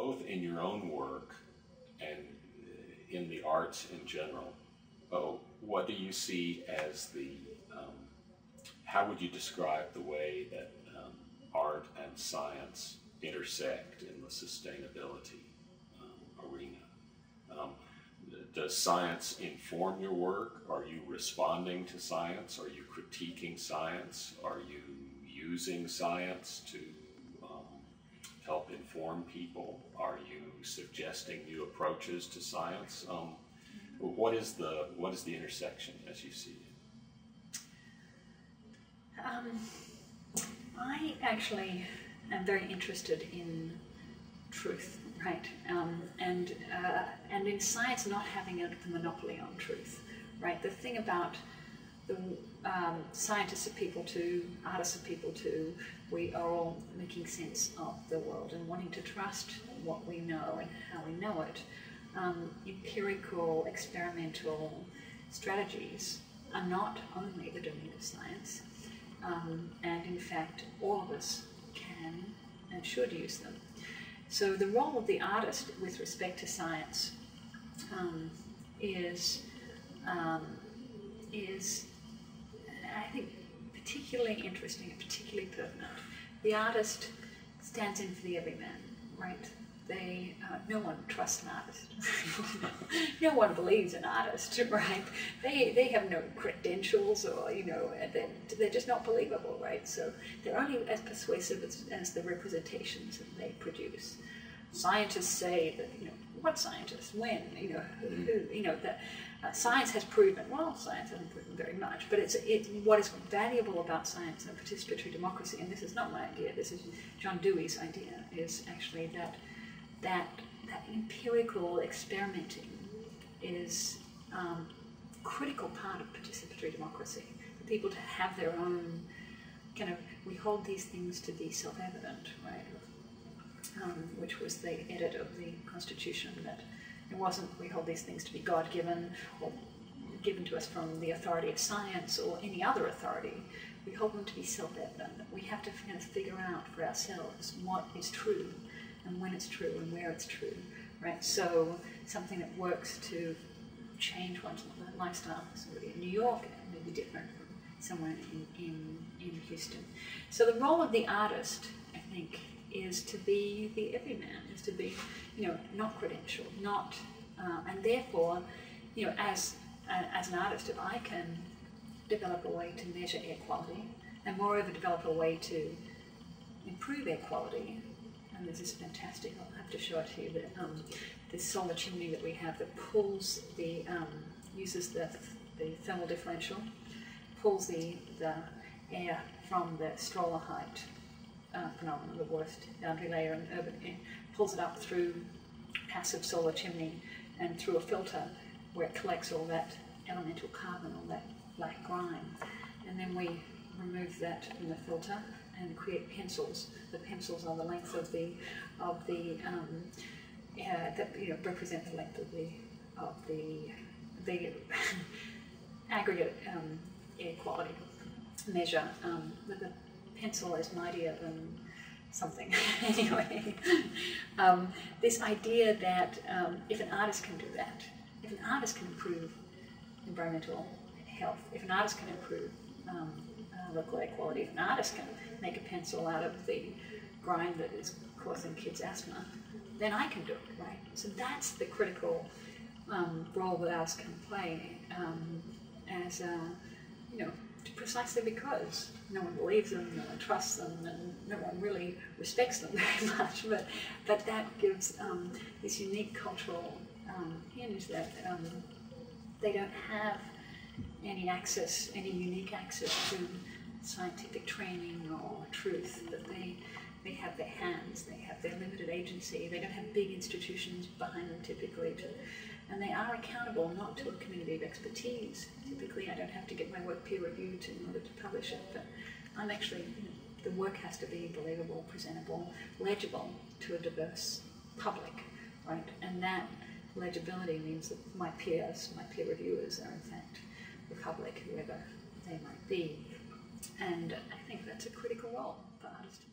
both in your own work and in the arts in general, what do you see as the, how would you describe the way that art and science intersect in the sustainability arena? Does science inform your work? Are you responding to science? Are you critiquing science? Are you using science to help inform people? Are you suggesting new approaches to science? What is the intersection as you see it? I actually am very interested in truth, right? And in science not having a monopoly on truth, right? The thing about the scientists are people too, artists are people too, we are all making sense of the world and wanting to trust what we know and how we know it. Empirical, experimental strategies are not only the domain of science, and in fact all of us can and should use them. So the role of the artist with respect to science is I think particularly interesting and particularly pertinent. The artist stands in for the everyman, right? They, no one trusts an artist. No one believes an artist, right? They have no credentials, or, you know, they're just not believable, right? So they're only as persuasive as the representations that they produce. Scientists say that, you know, what scientists, when, you know, who, you know, that science has proven, well, science hasn't proven very much, but it's what is valuable about science and participatory democracy, and this is not my idea, this is John Dewey's idea, is actually that empirical experimenting is a critical part of participatory democracy. For people to have their own kind of, we hold these things to be self-evident, right? Which was the edit of the Constitution, that it wasn't we hold these things to be God-given or given to us from the authority of science or any other authority. We hold them to be self-evident. We have to kind of figure out for ourselves what is true, and when it's true, and where it's true, right? So something that works to change one's lifestyle, somebody in New York, may be different from somewhere in Houston. So the role of the artist, I think, is to be the everyman, is to be, you know, not credentialed, not, and therefore, you know, as an artist, if I can develop a way to measure air quality, and moreover develop a way to improve air quality. And this is fantastic, I'll have to show it to you, that this solar chimney that we have that pulls the, uses the thermal differential, pulls the air from the stroller height phenomenon, the worst boundary layer in urban air, pulls it up through passive solar chimney and through a filter where it collects all that elemental carbon, all that black grime, and then we remove that from the filter and create pencils. The pencils are the length that, you know, represent the length of the aggregate air quality measure. The pencil is mightier than something. Anyway, this idea that if an artist can do that, if an artist can improve environmental health, if an artist can improve local air quality, if an artist can make a pencil out of the grime that is causing kids asthma, then I can do it, right? So that's the critical role that artists can play, as a, you know, precisely because no one believes them, no one trusts them, and no one really respects them very much. But that gives this unique cultural hinge that they don't have any access, any unique access to scientific training or truth, that they have their hands, they have their limited agency, they don't have big institutions behind them typically, and they are accountable not to a community of expertise. Typically I don't have to get my work peer reviewed in order to publish it, but I'm actually, you know, the work has to be believable, presentable, legible to a diverse public, right? And that legibility means that my peers, my peer reviewers are in fact the public, whoever they might be. And I think that's a critical role for artists.